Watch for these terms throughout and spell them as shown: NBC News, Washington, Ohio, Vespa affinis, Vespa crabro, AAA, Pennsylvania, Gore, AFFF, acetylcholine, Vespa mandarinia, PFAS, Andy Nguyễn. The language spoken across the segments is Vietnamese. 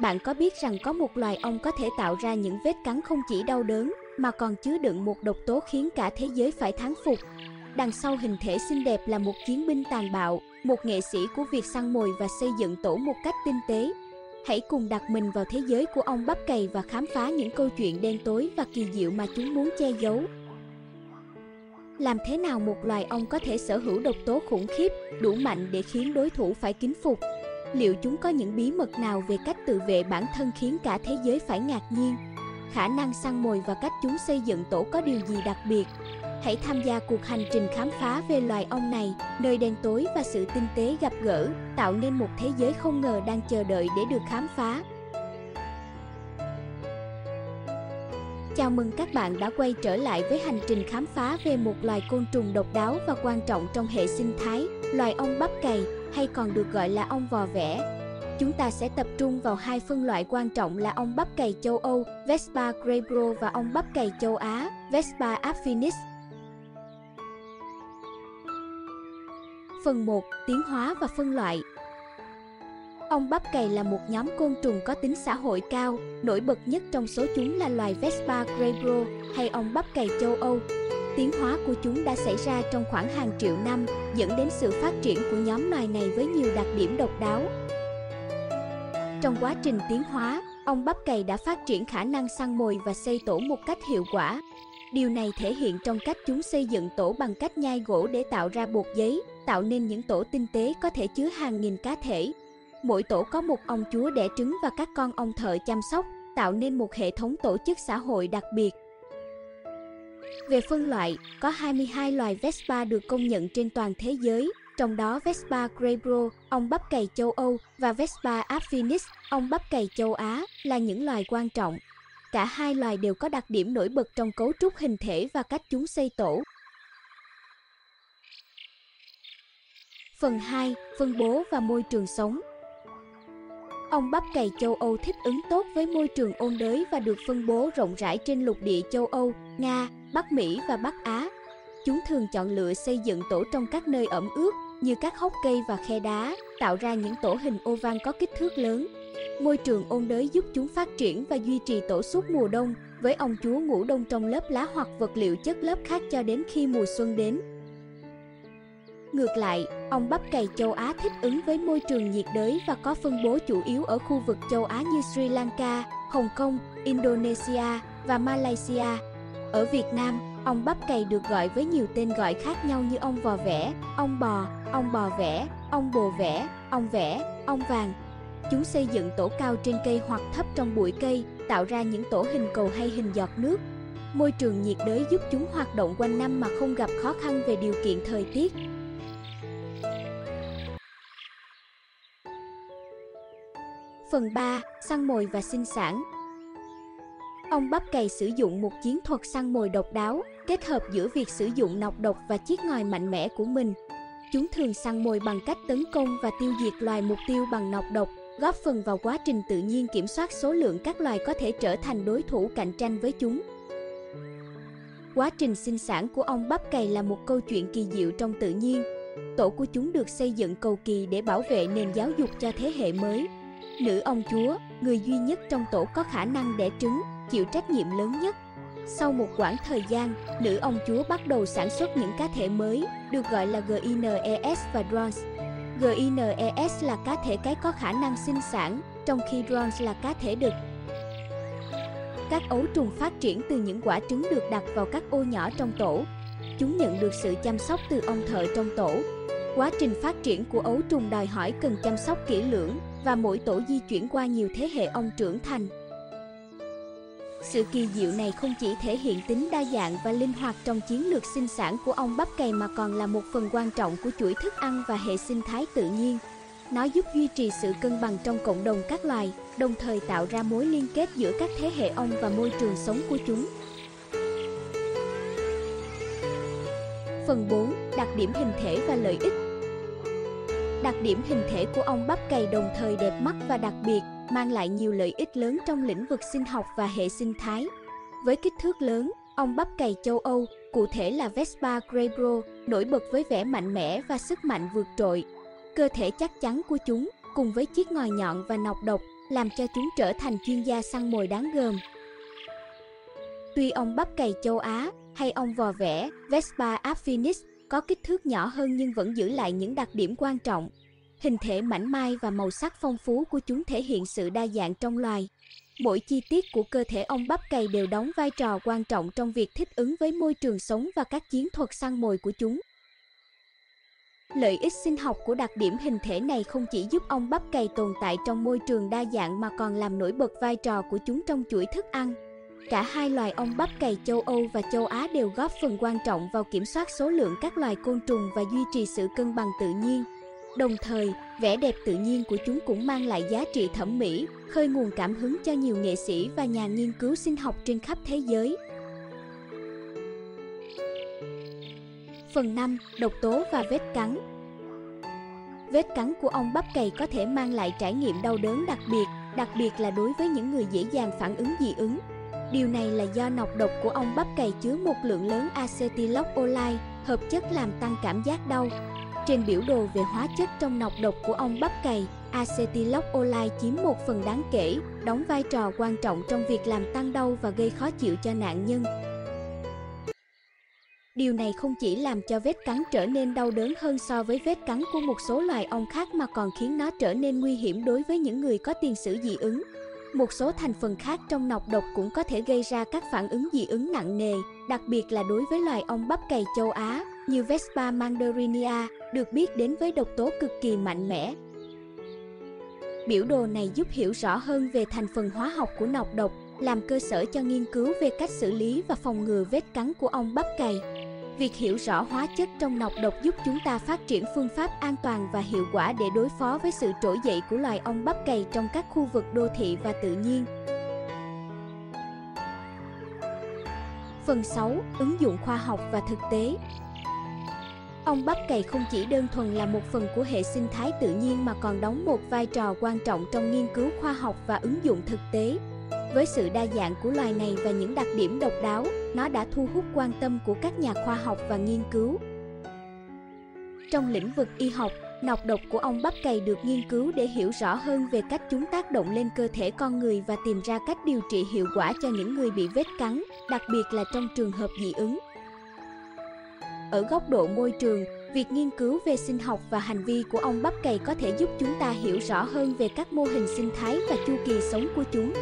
Bạn có biết rằng có một loài ong có thể tạo ra những vết cắn không chỉ đau đớn, mà còn chứa đựng một độc tố khiến cả thế giới phải thán phục. Đằng sau hình thể xinh đẹp là một chiến binh tàn bạo, một nghệ sĩ của việc săn mồi và xây dựng tổ một cách tinh tế. Hãy cùng đặt mình vào thế giới của ong bắp cày và khám phá những câu chuyện đen tối và kỳ diệu mà chúng muốn che giấu. Làm thế nào một loài ong có thể sở hữu độc tố khủng khiếp, đủ mạnh để khiến đối thủ phải kính phục? Liệu chúng có những bí mật nào về cách tự vệ bản thân khiến cả thế giới phải ngạc nhiên? Khả năng săn mồi và cách chúng xây dựng tổ có điều gì đặc biệt? Hãy tham gia cuộc hành trình khám phá về loài ong này, nơi đen tối và sự tinh tế gặp gỡ, tạo nên một thế giới không ngờ đang chờ đợi để được khám phá. Chào mừng các bạn đã quay trở lại với hành trình khám phá về một loài côn trùng độc đáo và quan trọng trong hệ sinh thái, loài ong bắp cày, hay còn được gọi là ong vò vẽ. Chúng ta sẽ tập trung vào hai phân loại quan trọng là ong bắp cày châu Âu, Vespa crabro, và ong bắp cày châu Á, Vespa affinis. Phần 1. Tiến hóa và phân loại. Ong bắp cày là một nhóm côn trùng có tính xã hội cao, nổi bật nhất trong số chúng là loài Vespa crabro hay ong bắp cày châu Âu. Tiến hóa của chúng đã xảy ra trong khoảng hàng triệu năm, dẫn đến sự phát triển của nhóm loài này với nhiều đặc điểm độc đáo. Trong quá trình tiến hóa, ong bắp cày đã phát triển khả năng săn mồi và xây tổ một cách hiệu quả. Điều này thể hiện trong cách chúng xây dựng tổ bằng cách nhai gỗ để tạo ra bột giấy, tạo nên những tổ tinh tế có thể chứa hàng nghìn cá thể. Mỗi tổ có một ong chúa đẻ trứng và các con ong thợ chăm sóc, tạo nên một hệ thống tổ chức xã hội đặc biệt. Về phân loại, có 22 loài Vespa được công nhận trên toàn thế giới, trong đó Vespa crabro, ong bắp cày châu Âu, và Vespa affinis, ong bắp cày châu Á, là những loài quan trọng. Cả hai loài đều có đặc điểm nổi bật trong cấu trúc hình thể và cách chúng xây tổ. Phần 2. Phân bố và môi trường sống. Ong bắp cày châu Âu thích ứng tốt với môi trường ôn đới và được phân bố rộng rãi trên lục địa châu Âu, Nga, Bắc Mỹ và Bắc Á. Chúng thường chọn lựa xây dựng tổ trong các nơi ẩm ướt, như các hốc cây và khe đá, tạo ra những tổ hình ô van có kích thước lớn. Môi trường ôn đới giúp chúng phát triển và duy trì tổ suốt mùa đông, với ong chúa ngủ đông trong lớp lá hoặc vật liệu chất lớp khác cho đến khi mùa xuân đến. Ngược lại, ong bắp cày châu Á thích ứng với môi trường nhiệt đới và có phân bố chủ yếu ở khu vực châu Á như Sri Lanka, Hồng Kông, Indonesia và Malaysia. Ở Việt Nam, ong bắp cày được gọi với nhiều tên gọi khác nhau như ong vò vẽ, ong bò vẽ, ong bồ vẽ, ong vàng. Chúng xây dựng tổ cao trên cây hoặc thấp trong bụi cây, tạo ra những tổ hình cầu hay hình giọt nước. Môi trường nhiệt đới giúp chúng hoạt động quanh năm mà không gặp khó khăn về điều kiện thời tiết. Phần 3. Săn mồi và sinh sản. Ong bắp cày sử dụng một chiến thuật săn mồi độc đáo, kết hợp giữa việc sử dụng nọc độc và chiếc ngòi mạnh mẽ của mình. Chúng thường săn mồi bằng cách tấn công và tiêu diệt loài mục tiêu bằng nọc độc, góp phần vào quá trình tự nhiên kiểm soát số lượng các loài có thể trở thành đối thủ cạnh tranh với chúng. Quá trình sinh sản của ong bắp cày là một câu chuyện kỳ diệu trong tự nhiên. Tổ của chúng được xây dựng cầu kỳ để bảo vệ nền giáo dục cho thế hệ mới. Nữ ong chúa, người duy nhất trong tổ có khả năng đẻ trứng, chịu trách nhiệm lớn nhất. Sau một quãng thời gian, nữ ong chúa bắt đầu sản xuất những cá thể mới, được gọi là gines và drones. Gines là cá thể cái có khả năng sinh sản, trong khi drones là cá thể đực. Các ấu trùng phát triển từ những quả trứng được đặt vào các ô nhỏ trong tổ. Chúng nhận được sự chăm sóc từ ong thợ trong tổ. Quá trình phát triển của ấu trùng đòi hỏi cần chăm sóc kỹ lưỡng, và mỗi tổ di chuyển qua nhiều thế hệ ong trưởng thành. Sự kỳ diệu này không chỉ thể hiện tính đa dạng và linh hoạt trong chiến lược sinh sản của ong bắp cày mà còn là một phần quan trọng của chuỗi thức ăn và hệ sinh thái tự nhiên. Nó giúp duy trì sự cân bằng trong cộng đồng các loài, đồng thời tạo ra mối liên kết giữa các thế hệ ong và môi trường sống của chúng. Phần 4. Đặc điểm hình thể và lợi ích. Đặc điểm hình thể của ong bắp cày đồng thời đẹp mắt và đặc biệt, mang lại nhiều lợi ích lớn trong lĩnh vực sinh học và hệ sinh thái. Với kích thước lớn, ong bắp cày châu Âu, cụ thể là Vespa crabro, nổi bật với vẻ mạnh mẽ và sức mạnh vượt trội. Cơ thể chắc chắn của chúng, cùng với chiếc ngòi nhọn và nọc độc, làm cho chúng trở thành chuyên gia săn mồi đáng gờm. Tuy ong bắp cày châu Á hay ong vò vẽ Vespa affinis có kích thước nhỏ hơn nhưng vẫn giữ lại những đặc điểm quan trọng. Hình thể mảnh mai và màu sắc phong phú của chúng thể hiện sự đa dạng trong loài. Mỗi chi tiết của cơ thể ong bắp cày đều đóng vai trò quan trọng trong việc thích ứng với môi trường sống và các chiến thuật săn mồi của chúng. Lợi ích sinh học của đặc điểm hình thể này không chỉ giúp ong bắp cày tồn tại trong môi trường đa dạng mà còn làm nổi bật vai trò của chúng trong chuỗi thức ăn. Cả hai loài ong bắp cày châu Âu và châu Á đều góp phần quan trọng vào kiểm soát số lượng các loài côn trùng và duy trì sự cân bằng tự nhiên. Đồng thời, vẻ đẹp tự nhiên của chúng cũng mang lại giá trị thẩm mỹ, khơi nguồn cảm hứng cho nhiều nghệ sĩ và nhà nghiên cứu sinh học trên khắp thế giới. Phần 5. Độc tố và vết cắn. Vết cắn của ong bắp cày có thể mang lại trải nghiệm đau đớn đặc biệt là đối với những người dễ dàng phản ứng dị ứng. Điều này là do nọc độc của ong bắp cày chứa một lượng lớn acetylcholine, hợp chất làm tăng cảm giác đau. Trên biểu đồ về hóa chất trong nọc độc của ong bắp cày, acetylcholine chiếm một phần đáng kể, đóng vai trò quan trọng trong việc làm tăng đau và gây khó chịu cho nạn nhân. Điều này không chỉ làm cho vết cắn trở nên đau đớn hơn so với vết cắn của một số loài ong khác mà còn khiến nó trở nên nguy hiểm đối với những người có tiền sử dị ứng. Một số thành phần khác trong nọc độc cũng có thể gây ra các phản ứng dị ứng nặng nề, đặc biệt là đối với loài ong bắp cày châu Á, như Vespa mandarinia, được biết đến với độc tố cực kỳ mạnh mẽ. Biểu đồ này giúp hiểu rõ hơn về thành phần hóa học của nọc độc, làm cơ sở cho nghiên cứu về cách xử lý và phòng ngừa vết cắn của ong bắp cày. Việc hiểu rõ hóa chất trong nọc độc giúp chúng ta phát triển phương pháp an toàn và hiệu quả để đối phó với sự trỗi dậy của loài ong bắp cày trong các khu vực đô thị và tự nhiên. Phần 6. Ứng dụng khoa học và thực tế. Ong bắp cày không chỉ đơn thuần là một phần của hệ sinh thái tự nhiên mà còn đóng một vai trò quan trọng trong nghiên cứu khoa học và ứng dụng thực tế. Với sự đa dạng của loài này và những đặc điểm độc đáo, nó đã thu hút quan tâm của các nhà khoa học và nghiên cứu. Trong lĩnh vực y học, nọc độc của ong bắp cày được nghiên cứu để hiểu rõ hơn về cách chúng tác động lên cơ thể con người và tìm ra cách điều trị hiệu quả cho những người bị vết cắn, đặc biệt là trong trường hợp dị ứng. Ở góc độ môi trường, việc nghiên cứu về sinh học và hành vi của ong bắp cày có thể giúp chúng ta hiểu rõ hơn về các mô hình sinh thái và chu kỳ sống của chúng.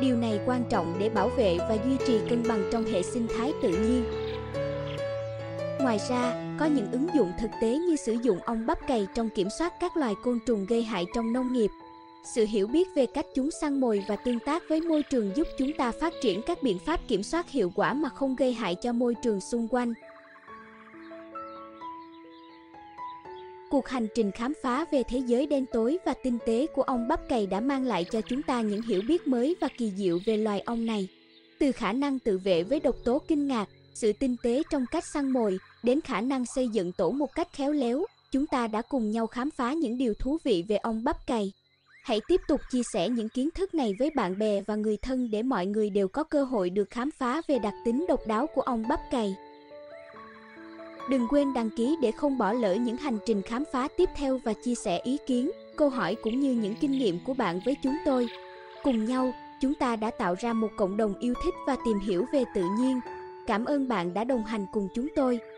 Điều này quan trọng để bảo vệ và duy trì cân bằng trong hệ sinh thái tự nhiên. Ngoài ra, có những ứng dụng thực tế như sử dụng ong bắp cày trong kiểm soát các loài côn trùng gây hại trong nông nghiệp. Sự hiểu biết về cách chúng săn mồi và tương tác với môi trường giúp chúng ta phát triển các biện pháp kiểm soát hiệu quả mà không gây hại cho môi trường xung quanh. Cuộc hành trình khám phá về thế giới đen tối và tinh tế của ong bắp cày đã mang lại cho chúng ta những hiểu biết mới và kỳ diệu về loài ong này. Từ khả năng tự vệ với độc tố kinh ngạc, sự tinh tế trong cách săn mồi, đến khả năng xây dựng tổ một cách khéo léo, chúng ta đã cùng nhau khám phá những điều thú vị về ong bắp cày. Hãy tiếp tục chia sẻ những kiến thức này với bạn bè và người thân để mọi người đều có cơ hội được khám phá về đặc tính độc đáo của ong bắp cày. Đừng quên đăng ký để không bỏ lỡ những hành trình khám phá tiếp theo và chia sẻ ý kiến, câu hỏi cũng như những kinh nghiệm của bạn với chúng tôi. Cùng nhau, chúng ta đã tạo ra một cộng đồng yêu thích và tìm hiểu về tự nhiên. Cảm ơn bạn đã đồng hành cùng chúng tôi.